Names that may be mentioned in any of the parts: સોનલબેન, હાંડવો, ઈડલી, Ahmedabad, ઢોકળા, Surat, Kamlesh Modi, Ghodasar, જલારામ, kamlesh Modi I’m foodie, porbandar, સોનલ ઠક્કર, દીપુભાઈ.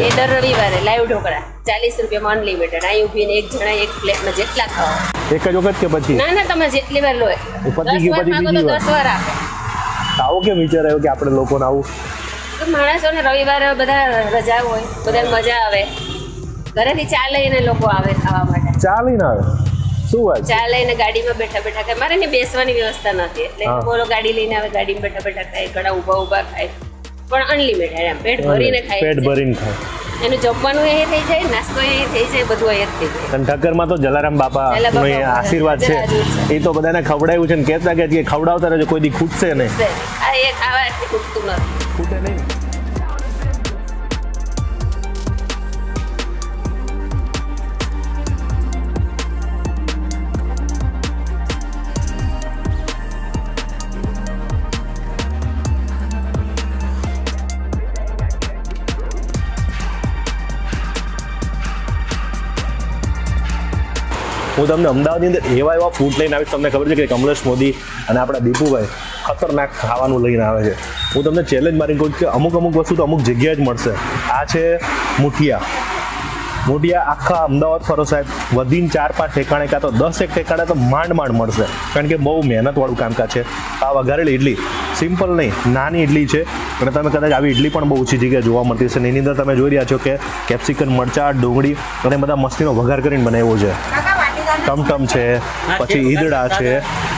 दर रविवार लाइव ढोकड़ा 40 रुपया अनलिमिटेड आई उभी ने एक जना एक प्लेट में જેટલા ખાઓ એક જ વખત કે પછી ના ના તમે જેટલી વાર લો ઉપરથી ગયો પછી બીજી વાર 10 વાર આપે આવો કે વિચાર આવ્યો કે આપણે લોકોને આવું તો માણસોને રવિવારે બધા રજા હોય બધા મજા આવે ઘરેથી ચા લઈને લોકો આવે ખાવા માટે ચા લઈને આવે શું વાત ચા લઈને ગાડીમાં બેઠા બેઠા કે મારે ને બેસવાની વ્યવસ્થા નથી એટલે બોલો ગાડી લઈને આવે ગાડીમાં બેઠા બેઠા ખાય ઘણા ઊભા ખાય પણ અનલિમિટેડ એમ પેટ ભરીને ખાય એનું જમવાનું એ થઈ જાય નાસ્તો એ થઈ જાય બધું એ થઈ જાય અને ઠક્કરમાં તો જલારામ બાપા નો આશીર્વાદ છે એ તો બધાને ખવડાવ્યું છે ને કહેતા કે જે ખવડાવતા રહે કોઈ દી ખૂટશે નહીં આ એક આવા ખૂટતું નથી ખૂટે નહીં હું તમને અમદાવાદની અંદર એવા ફૂડ લઈને આવીશ તમને ખબર છે કે કમલેશ મોદી અને આપણા દીપુભાઈ ખતરનાક ખાવાનું લઈને આવે છે હું તમને ચેલેન્જ મારી કહું કે અમુક વસ્તુ તો અમુક જગ્યાએ જ મળશે આ છે મૂઠિયા આખા અમદાવાદ ફરો સાહેબ વધીને 4-5 ઠેકાણે કાં તો 10-1 ઠેકાણે તો માંડ મળશે કારણ કે બહુ મહેનતવાળું કામકાજ છે આ વઘારેલી ઇડલી સિમ્પલ નહીં નાની ઇડલી છે અને તમે કદાચ આવી ઇડલી પણ બહુ ઓછી જગ્યાએ જોવા મળતી હશે એની અંદર તમે જોઈ રહ્યા છો કે કેપ્સિકમ મરચાં ડુંગળી અને બધા મસ્તીનો વઘાર કરીને બનાવ્યો છે टमटम है पीछे ईदड़ा है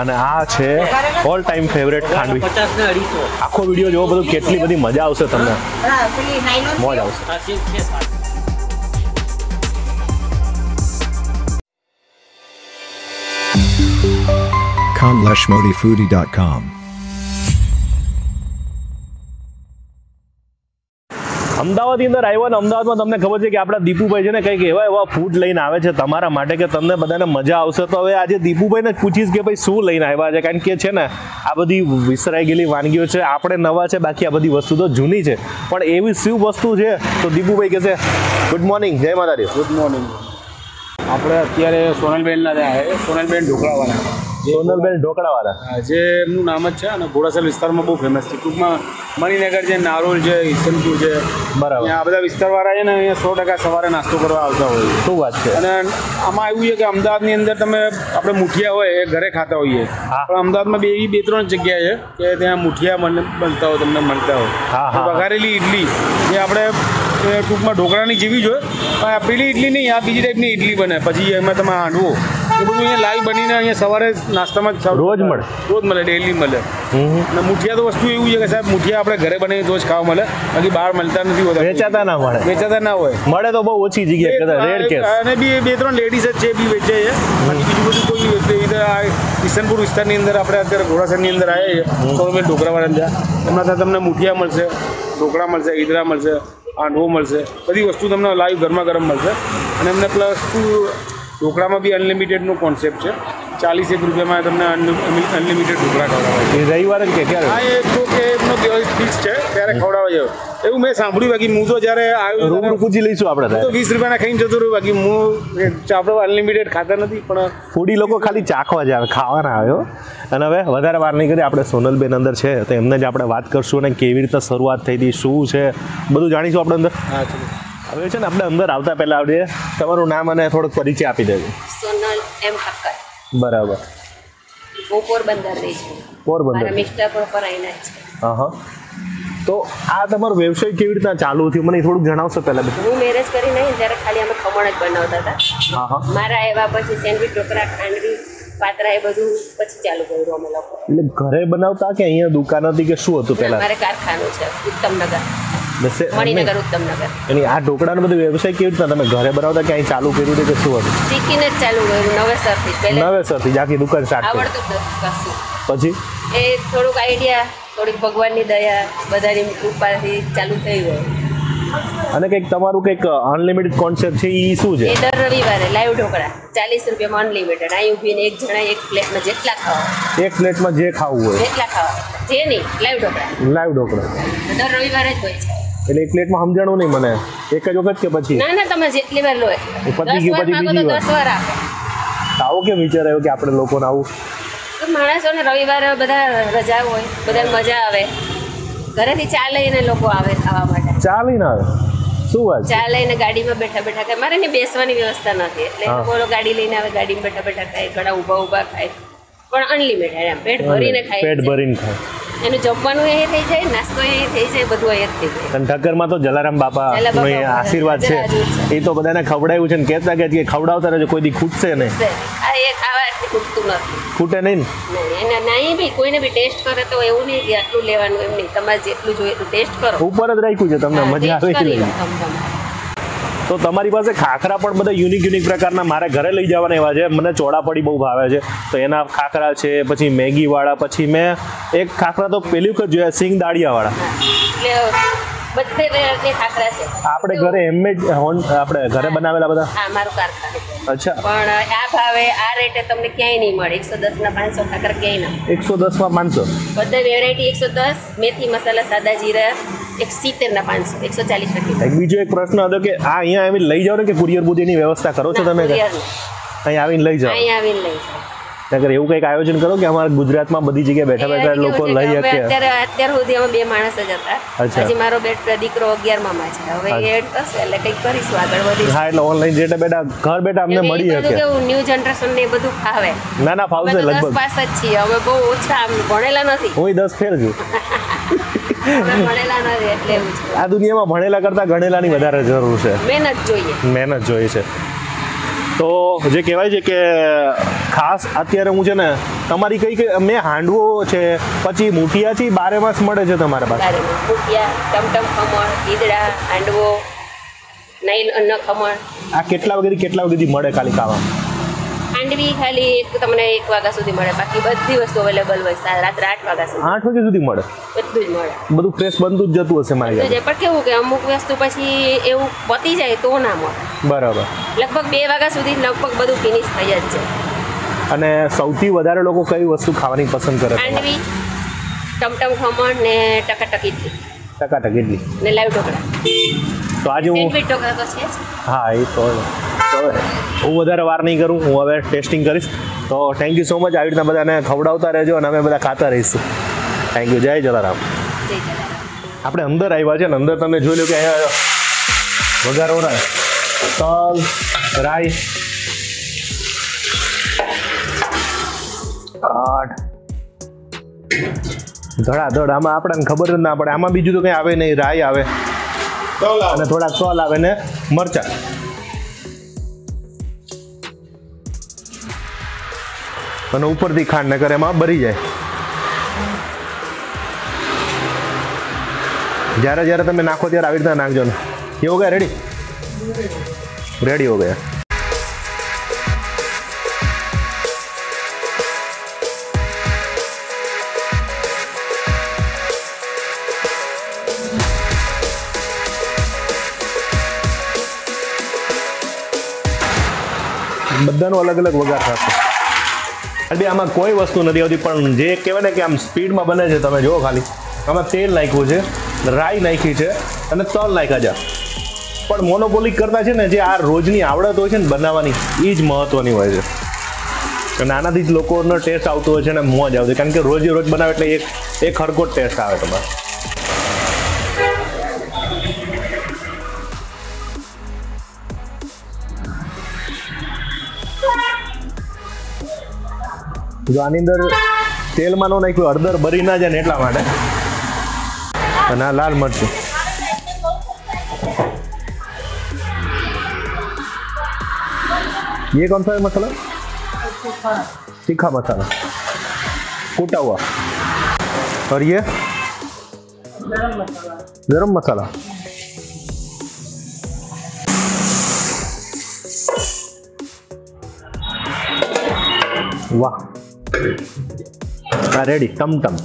आ है ऑल टाइम फेवरेट खांडवी आखो विडियो जो बधु केटली बड़ी मजा आवशे तमने मौज आवशे kamleshmodifoodie.com અમદાવાદની અંદર આવ્યા ને અમદાવાદમાં તમને ખબર છે કે આપણા દીપુભાઈ છે ને કંઈક એવા ફૂડ લઈને આવે છે તમારા માટે કે તમને બધાને મજા આવશે તો હવે આજે દીપુભાઈને જ પૂછીશ કે ભાઈ શું લઈને આવ્યા છે કારણ કે છે ને આ બધી વિસરાઈ ગયેલી વાનગીઓ છે આપણે નવા છે બાકી આ બધી વસ્તુ તો જૂની છે પણ એવી શું વસ્તુ છે તો દીપુભાઈ કહેશે ગુડ મોર્નિંગ જય માતાજી ગુડ મોર્નિંગ આપણે અત્યારે સોનલબેનના ત્યાં સોનલબેન ઢોકળાવાળા સોનલબેન ઢોકળાવાળા જે એમનું નામ જ છે અને ઘોડાસર વિસ્તારમાં બહુ ફેમસ છે ટૂંકમાં મણિનગર છે નારોલ છે ઈસનપુર છે બરાબર આ બધા વિસ્તારવાળા છે ને અહીંયા 100% સવારે નાસ્તો કરવા આવતા હોય શું વાત છે અને આમાં આવ્યું છે કે અમદાવાદની અંદર તમે આપણે મુઠિયા હોય એ ઘરે ખાતા હોઈએ પણ અમદાવાદમાં બે ત્રણ જગ્યા છે કે ત્યાં મુઠિયા બનતા હોય તમને મળતા હોય વઘારેલી ઇડલી જે આપણે ટૂંકમાં ઢોકળાની જેવી જ હોય પણ આ પેલી ઇડલી નહીં આ બીજી ટાઈપની ઇડલી બને પછી એમાં તમે હાંડવો એ બધું અહીંયા લાઈવ બનીને અહીંયા સવારે નાસ્તામાં જ રોજ મળે ડેલી મળે અને મુઠિયા તો વસ્તુ એવું છે કે સાહેબ મુઠિયા આપણે ઘરે બનાવીએ તો જ ખાવા મળે બાકી બહાર મળતા નથી હોતા વેચાતા ના હોય મળે તો બહુ ઓછી જગ્યાએ કદાચ રેર કેસ અને બે ત્રણ લેડીઝ જ છે બી વેચે છે બીજું બધું કોઈ વેચે ઇધર આ કિશનપુર વિસ્તારની અંદર આપણે અત્યારે ઘોડાસરની અંદર આવ્યા છીએ તો અમે ઢોકળાવાળા એમના સાથે તમને મુઠિયા મળશે ઢોકળા મળશે ઈદરા મળશે હાંડવો મળશે બધી વસ્તુ તમને લાઈવ ગરમા ગરમ મળશે અને એમને પ્લસ ઢોકળામાં બી અનલિમિટેડનો કોન્સેપ્ટ છે 40 રૂપિયામાં તમને અનલિમિટેડ ઢોકળા ખવડાવે રવિવારે કે ક્યારે હા એ તો કે એમનો દિવસ ફિક્સ છે ત્યારે ખવડાવવા જાય એવું મેં સાંભળ્યું બાકી હું તો જ્યારે આવ્યો રૂબરૂ પૂછી લઈશું આપણે તો 20 રૂપિયાના ખાઈને જતો રહ્યો બાકી હું આપણે અનલિમિટેડ ખાતા નથી પણ ફૂડી લોકો ખાલી ચાખવા જ આવે ખાવાના આવ્યો અને હવે વધારે વાર નહીં કરી આપણે સોનલબેન અંદર છે તો એમને જ આપણે વાત કરશું અને કેવી રીતે શરૂઆત થઈ હતી શું છે બધું જાણીશું આપણે અંદર હા ચાલો હવે છે ને આપણે અંદર આવતા પહેલા આવડે તમારું નામ અને થોડોક પરિચય આપી દેજો સોનલ એમ ઠક્કર બરાબર પોરબંદર રહે છે પોરબંદર મિસ્ટર પર આઈના છે હા હા તો આ તમારો વ્યવસાય કેવી રીતે ચાલુ થયો મને થોડું જણાવશો પહેલા હું મેરેજ કરી નહીં જ્યારે ખાલી અમે ખમણ જ બનાવતા હતા હા હા મારા આવ્યા પછી સેન્ડવિચ ઢોકળા ખાંડવી પાતરા એ બધું પછી ચાલુ કર્યું અમે લોકો એટલે ઘરે બનાવતા કે અહીંયા દુકાન હતી કે શું હતું પહેલા મારે કારખાનું છે ઉત્તમનગર મણિનગર ઉત્તમનગર એટલે આ ઢોકળાનો બધો વ્યવસાય કેવી રીતે તમે ઘરે બનાવતા કે અહીં ચાલુ કર્યું કે શું હતું શીખીને જ ચાલુ કર્યું નવેસરથી આખી દુકાન સ્ટાર્ટ આવડતું હતું પછી એ થોડુંક આઈડિયા થોડીક ભગવાનની દયા બધાની કૃપાથી ચાલુ થઈ ગયું અને કંઈક તમારું કંઈક અનલિમિટેડ કોન્સેપ્ટ છે એ શું છે દર રવિવારે લાઈવ ઢોકળા 40 રૂપિયામાં અનલિમિટેડ અહીં ઊભીને એક જણા એક પ્લેટમાં જેટલા ખાવા એક પ્લેટમાં જે ખાવું હોય એટલા ખાવા જે નહીં લાઈવ ઢોકળા દર રવિવારે જ હોય છે એટલે એક પ્લેટમાં સમજાણું નહીં મને એક જ વખત કે પછી ના ના તમે જેટલી વાર લો પછી બીજી વાર આવો કે વિચાર આવ્યો કે આપણે લોકોને આવું તો માણસોને રવિવારે બધા રજા હોય બધા મજા આવે ઘરેથી ચા લઈને લોકો આવે ખાવા માટે ચા લઈને આવે જલારામ બાપા આશીર્વાદ છે એ તો બધાને ખવડાવ્યું છે ને કેતા કે ખવડાવતા રહેજો કોઈ દી ખૂટશે ને ખૂટે નહીં તો તમારી પાસે ખાખરા પણ બધા યુનિક યુનિક પ્રકારના મારે ઘરે લઈ જવાના એવા છે. મને ચોળાપડી બહુ ભાવે છે તો એના ખાખરા છે, પછી મેગી વાળા, પછી મેં એક ખાખરા તો પેલું જ જોયા સિંગ દાળિયા વાળા આપણે ઘરે એમ જ આપણે ઘરે બનાવેલા બધા. હા, મારું કારખાનું. અચ્છા, પણ આ ભાવે આ રેટે તમને ક્યાંય નહીં મળે. 110 ના 500 ખાખરા ક્યાંય ના. 110 માં 500 બધા વેરાયટી. 110 મેથી મસાલા, સાદા જીરા 170 ના 500, 140 રૂપિયા. બીજો એક પ્રશ્ન હતો કે આ અહીંયા આવીને લઈ જાવ ને કે કુરિયર બોડીની વ્યવસ્થા કરો છો તમે? અહીં આવીને લઈ જાઓ. અહીં આવીને લઈ જાઓ. નગર એવું કંઈક આયોજન કરો કે અમારા ગુજરાતમાં બધી જગ્યાએ બેઠા બેઠા લોકો લઈ શકે. અત્યાર સુધી અમે 2 માણસ જ હતા. હજી મારો દીકરો 11માં માં છે. હવે એડ થશે એટલે કંઈક કરીશું આગળ વધી. હા, એટલે ઓનલાઈન જેટલા બેટા ઘર બેઠા અમને મળી શકે. કેવું ન્યૂ જનરેશન ને બધું ફાવે. ના ના ફાવશે લગભગ. 10 પાસ જ છીએ અમે, બહુ ઓછા ભણેલા નથી. હું 10 ફેલ છું. આ દુનિયામાં ભણેલા કરતા ગણેલાની વધારે જરૂર છે. મહેનત જોઈએ છે. તો જે કહેવાય છે કે ખાસ અત્યારે હું છે ને તમારી કઈ કઈ મેં હાંડવો છે, પછી મૂઠિયાથી 12 માસ મળે છે તમારા પાસે? મૂઠિયા, ટમટમ ખમણ, ઈદડા, હાંડવો, નાઈલ અન્ન ખમણ. આ કેટલા વગેરે મળે ખાલી ખાવા? હાંડવી ખાલી તમને 1 વાગ્યા સુધી મળે, બાકી બધી વસ્તુ અવેલેબલ હોય. રાત 8 વાગ્યા સુધી 8 વાગ્યા સુધી મળે. બધું જ મળે, બધું ફ્રેશ બનતું જ જતું હશે મારી જોડે. પણ કેવું કે અમુક વસ્તુ પછી એવું પતી જાય તો ના મળે. બરાબર. લગભગ 2 વાગ્યા સુધી લગભગ બધું ફિનિશ થઈ જ છે. અને સૌથી વધારે લોકો કઈ વસ્તુ ખાવાની પસંદ કરે? હાંડવી, ટમટમ ખમણ ને ટકાટક ઇડલી. ટકાટક ઇડલી ને લાઈવ ઢોકળા. તો આજે હું હા એ તો હું વધારે વાર નહીં કરું, હું હવે ટેસ્ટિંગ કરીશ. તો થેન્ક યુ સો મચ. આવી રીતના બધાને ખવડાવતા રહેજો અને અમે બધા ખાતા રહીશું. Thank you. જય જલારામ. આપણે અંદર આવ્યા છે ને અંદર તમે જોઈ લો કે અહીંયા વઘારો ના તલ રાઈ 8 ધડાધડ. આમાં આપણને ખબર જ ના પડે. આમાં બીજું તો કંઈ આવે નહીં. રાઈ આવે અને થોડાક સોલ આવે ને મરચા. અને ઉપરથી ખાંડ ને કરે એમાં બરી જાય. જ્યારે તમે નાખો ત્યારે આવી રીતના નાખજો ને. એ હો ગયા રેડી? રેડી હો ગયા. બધાનો અલગ અલગ વઘાર થશે. એટલે આમાં કોઈ વસ્તુ નથી આવતી, પણ જે કહેવાય ને કે આમ સ્પીડમાં બને છે. તમે જુઓ ખાલી આમાં તેલ નાખ્યું છે, રાઈ નાખી છે અને તલ નાખ્યા છે. પણ મોનોપોલિક કરતા છે ને જે આ રોજની આવડત હોય છે ને બનાવવાની, એ જ મહત્ત્વની હોય છે. અને આનાથી જ લોકોનો ટેસ્ટ આવતો હોય છે અને મોજ આવતી, કારણ કે રોજે રોજ બનાવે એટલે એક હરખો ટેસ્ટ આવે તમારે. જો આની અંદર તેલમાં ન નાખ્યું હળદર બરી ના જાય ને એટલા માટે. અને આ લાલ મરચું એ કોણ થાય મસાલા? તીખા મસાલા કૂટા હુઆ. और ये गरम मसाला. વાહ, રેડી ટમટમ.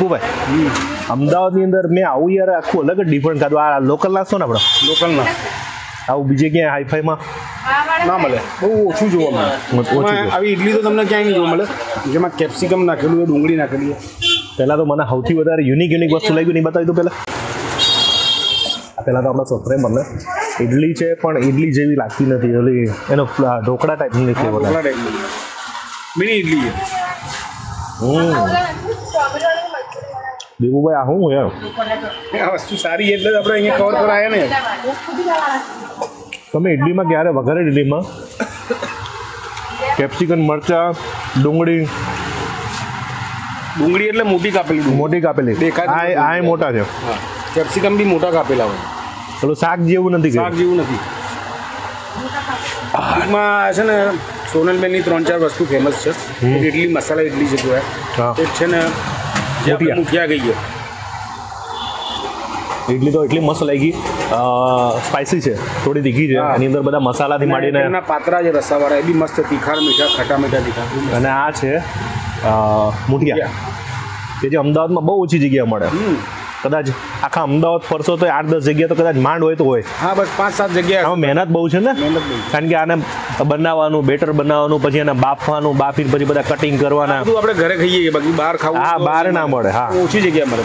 ટીપુભાઈ અમદાવાદની અંદર મેં આવું યાર આખું અલગ જ ડિફરન્ટ કાઢો આ લોકલ નાસ્તો ને આપણો લોકલ ના આવું બીજે ક્યાં હાઈફાઈમાં ના મળે બહુ ઓછું જોવા મળે આવી ઇડલી તો તમને ક્યાંય નહીં જોવા મળે જેમાં કેપ્સિકમ નાખેલું હોય ડુંગળી નાખેલી હોય પહેલાં તો મને સૌથી વધારે યુનિક વસ્તુ લાગ્યું નહીં બતાવી દો પહેલાં તો આપણા છોકરે મને ઇડલી છે પણ ઇડલી જેવી લાગતી નથી ઓલી એનો ઢોકળા ટાઈપની ફ્લેવર લાગે મિની ઇડલી દેવુભાઈ આ હું યાર આ વસ્તુ સારી એટલે જ આપણે અહીંયા કવર કરાયા ને તમે ઇડલીમાં ક્યારે વઘારે ઇડલીમાં કેપ્સિકમ મરચા ડુંગળી એટલે મોટી કાપેલી આ મોટા છે કેપ્સિકમ બી મોટા કાપેલા હોય પેલું શાક જેવું નથી ટૂંકમાં છે ને સોનલબેનની 3-4 વસ્તુ ફેમસ છે ઇડલી મસાલા ઇડલી છે એક છે ને જે આપણે મુઠિયા ગઈ ગયો ઇડલી તો એટલી મસ્ત લાગી સ્પાઇસી છે થોડી તીખી છે એની અંદર બધા મસાલાથી માંડીને એના પાતરા જે રસાવાળા એ બી મસ્ત તીખા મીઠા ખટા મીઠા તીખા અને આ છે મુઠિયા કે જે અમદાવાદમાં બહુ ઓછી જગ્યા મળે કદાચ આખા અમદાવાદ ફરશો તો 8-10 જગ્યા તો કદાચ માંડ હોય તો હોય હા બસ 5-7 જગ્યા મહેનત બહુ છે ને કારણ કે આને બનાવવાનું બેટર બનાવવાનું પછી એને બાફવાનું બાફીને પછી બધા કટિંગ કરવાના બધું આપણે ઘરે ખાઈએ બાકી બહાર ખાવું હા બહાર ના મળે હા ઓછી જગ્યા મળે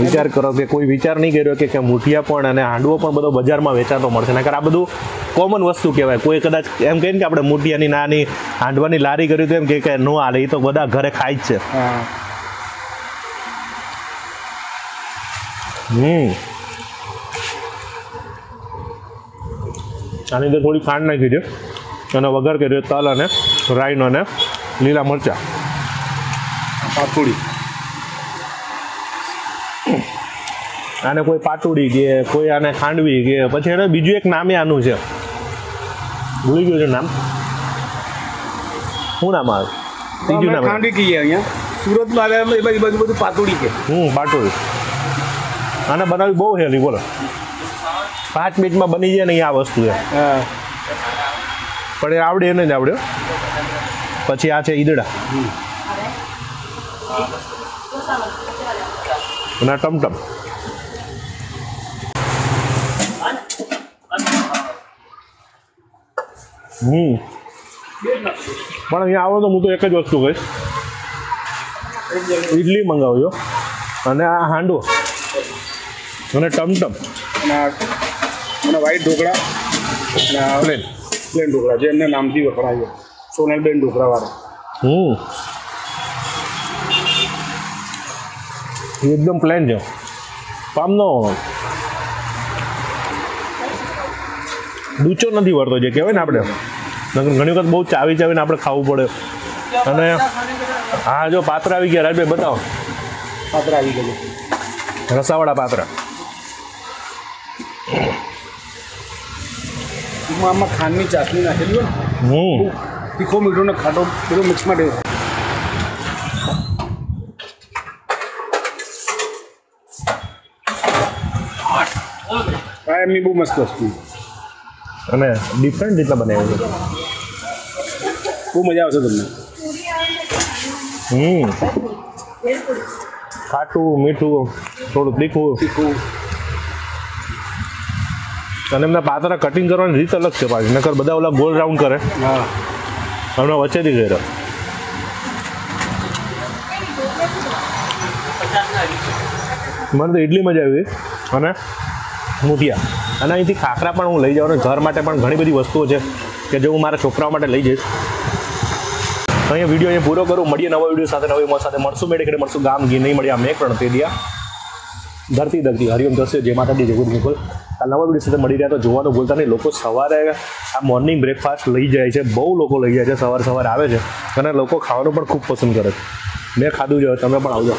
વિચાર કરો કે કોઈ વિચાર નહીં કર્યો કે મુઠિયા પણ અને હાંડવો પણ બધો બજારમાં વેચાતો મળશે નકર આ બધું કોમન વસ્તુ કહેવાય કોઈ કદાચ એમ કહે ને કે આપણે મુઠિયાની નાની હાંડવાની લારી કરી તો એમ કે ન હાલે એ તો બધા ઘરે ખાય જ છે હા આની અંદર થોડી ખાંડ નાખી છે અને વઘાર કર્યો તલ અને રાઈનો અને લીલા મરચા પાટુડી આને કોઈ પાટુડી કે કોઈ આને ખાંડવી કે પછી એને બીજું એક નામે આનું છે ભૂલી ગયું છે નામ શું નામ આવે ત્રીજું નામ ખાંડવી કહીએ અહીંયા સુરતમાં આવે એ બાજુ બધું પાટુડી કે પાટુડી આને બનાવી બહુ હેલી બોલો 5 મિનિટમાં બની જાય ને આ વસ્તુ એ પણ એ આવડે એને જ આવડ્યો પછી આ છે ઈદડા અને ટમટમ પણ અહીંયા આવો તો હું તો એક જ વસ્તુ કહીશ ઇડલી મંગાવજો અને આ હાંડવો અને ટમટમ અને વ્હાઈટ ઢોકળા અને પ્લેન ઢોકળા જે એમને નામથી વપરાય સોનલબેન ઢોકળાવાળા એકદમ પ્લેન છે પામનો ડૂચો નથી વળતો જે કહેવાય ને આપણે ઘણી વખત બહુ ચાવીને આપણે ખાવું પડે અને હા જો પાત્ર આવી ગયા રાજભાઈ બતાવો પાત્ર આવી ગયું રસાવાળા પાત્ર આમાં ખાંડની ચાસણી નાખેલી હોય ને તીખો મીઠો ને ખાટો બધો મિક્સમાં દે એમની બહુ મસ્ત વસ્તુ અને ડિફરન્ટ રીતના બનાવ્યું છે બહુ મજા આવશે તમને ખાટું મીઠું થોડું તીખું અને એમના પાતરા કટિંગ કરવાની રીત અલગ છે પાછી નકર બધા ઓલા ગોલ રાઉન્ડ કરે હા હમણાં વચ્ચેથી ગયેલો મને તો ઇડલી મજા આવી અને મુઠિયા અને અહીંથી ખાખરા પણ હું લઈ જાઉં અને ઘર માટે પણ ઘણી બધી વસ્તુઓ છે કે જે હું મારા છોકરાઓ માટે લઈ જઈશ અહીંયા વિડીયો અહીંયા પૂરો કરું મળીએ નવા વિડીયો સાથે નવી મોજ સાથે મળશું મેળે કે મળશું ગામ ગી નહીં મળીએ અમે પણ તે દિયા ધરતી ધરતી હરિઓમ દસ્ય જે માતાજી જગુદ મુકુલ આ નવા વિડીયો સાથે મળી રહ્યા તો જોવાનું ભૂલતા નહીં લોકો સવારે આ મોર્નિંગ બ્રેકફાસ્ટ લઈ જાય છે બહુ લોકો લઈ જાય છે સવારે આવે છે અને લોકો ખાવાનું પણ ખૂબ પસંદ કરે છે મેં ખાધું છે તમે પણ આવજો